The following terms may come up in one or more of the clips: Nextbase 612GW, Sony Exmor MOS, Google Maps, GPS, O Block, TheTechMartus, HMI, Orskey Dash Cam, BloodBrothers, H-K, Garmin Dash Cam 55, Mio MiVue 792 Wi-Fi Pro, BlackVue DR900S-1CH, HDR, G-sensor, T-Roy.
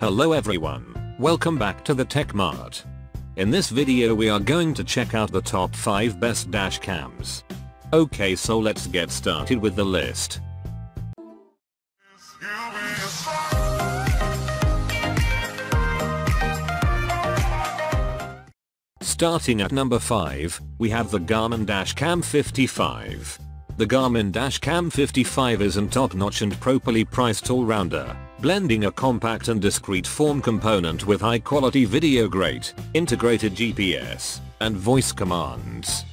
Hello everyone, welcome back to the Tech Mart. In this video we are going to check out the top 5 best dash cams. Okay, so let's get started with the list. Starting at number 5, we have the Garmin Dash Cam 55. The Garmin Dash Cam 55 is a top-notch and properly priced all-rounder, blending a compact and discreet form component with high-quality video grade, integrated GPS, and voice commands.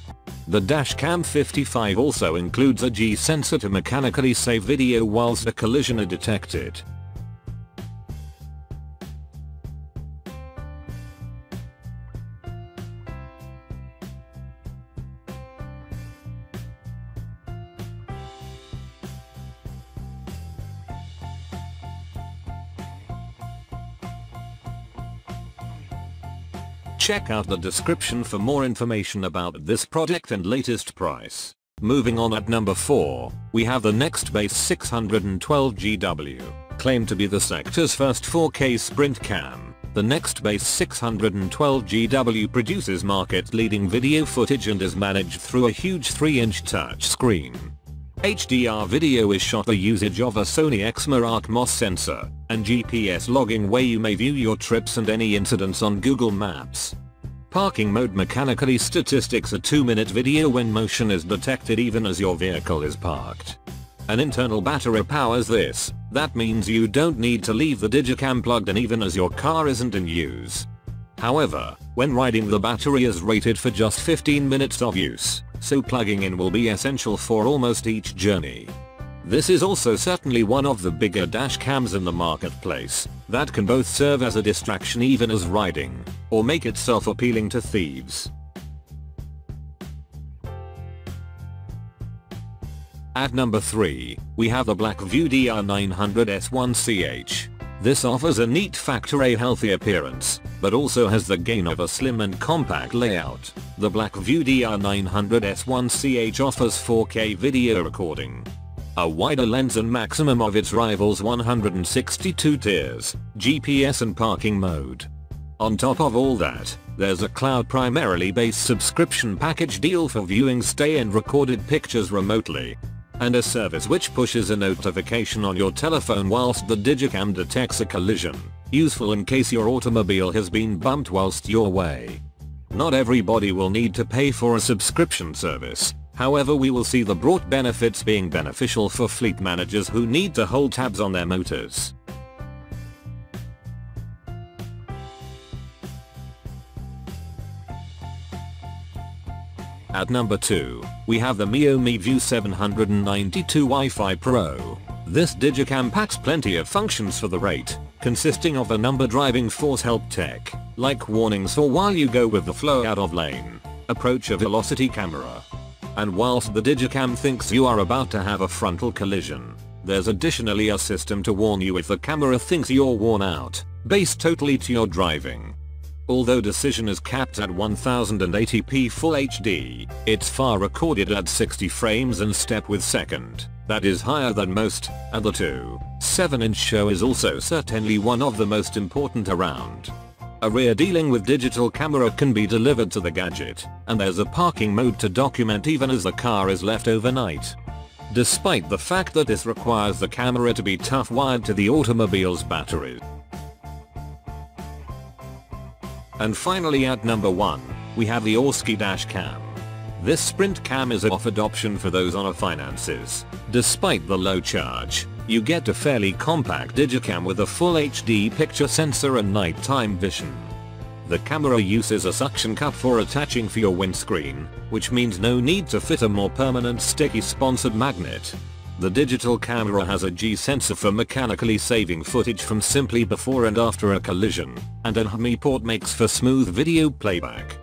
The Dash Cam 55 also includes a G-sensor to mechanically save video whilst a collision is detected. Check out the description for more information about this product and latest price. Moving on at number 4, we have the Nextbase 612GW. Claimed to be the sector's first 4K sprint cam, the Nextbase 612GW produces market-leading video footage and is managed through a huge 3-inch touchscreen. HDR video is shot the usage of a Sony Exmor MOS sensor, and GPS logging where you may view your trips and any incidents on Google Maps. Parking mode mechanically statistics a 2-minute video when motion is detected even as your vehicle is parked. An internal battery powers this, that means you don't need to leave the digicam plugged in even as your car isn't in use. However, when riding the battery is rated for just 15 minutes of use, so plugging in will be essential for almost each journey. This is also certainly one of the bigger dash cams in the marketplace, that can both serve as a distraction even as riding, or make itself appealing to thieves. At number 3, we have the BlackVue DR900S-1CH. This offers a neat factor A healthy appearance, but also has the gain of a slim and compact layout. The BlackVue DR900S-1CH offers 4K video recording, a wider lens and maximum of its rivals 162 tiers, GPS and parking mode. On top of all that, there's a cloud primarily based subscription package deal for viewing stay and recorded pictures remotely, and a service which pushes a notification on your telephone whilst the digicam detects a collision, useful in case your automobile has been bumped whilst you're away. Not everybody will need to pay for a subscription service, however we will see the broad benefits being beneficial for fleet managers who need to hold tabs on their motors. At number 2, we have the Mio MiVue 792 Wi-Fi Pro. This digicam packs plenty of functions for the rate, consisting of a number driving force help tech, like warnings for while you go with the flow out of lane, approach a velocity camera. And whilst the digicam thinks you are about to have a frontal collision, there's additionally a system to warn you if the camera thinks you're worn out, based totally to your driving. Although decision is capped at 1080p Full HD, it's far recorded at 60 frames and step with second, that is higher than most, and the 2.7-inch show is also certainly one of the most important around. A rear dealing with digital camera can be delivered to the gadget, and there's a parking mode to document even as the car is left overnight. Despite the fact that this requires the camera to be tough wired to the automobile's battery. And finally at number 1, we have the Orskey Dash Cam. This sprint cam is an offered option for those on a finances. Despite the low charge, you get a fairly compact digicam with a full HD picture sensor and nighttime vision. The camera uses a suction cup for attaching for your windscreen, which means no need to fit a more permanent sticky sponsored magnet. The digital camera has a G-sensor for mechanically saving footage from simply before and after a collision, and an HMI port makes for smooth video playback.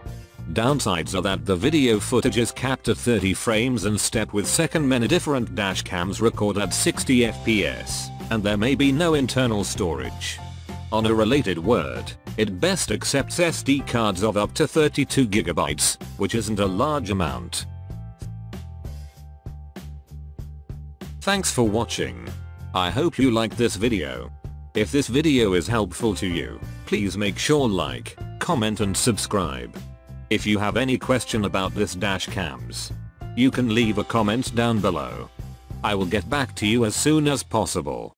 Downsides are that the video footage is capped at 30 frames and step with second. Many different dash cams record at 60 FPS, and there may be no internal storage. On a related word, it best accepts SD cards of up to 32 GB, which isn't a large amount. Thanks for watching. I hope you liked this video. If this video is helpful to you, please make sure like, comment and subscribe. If you have any question about this dash cams, you can leave a comment down below. I will get back to you as soon as possible.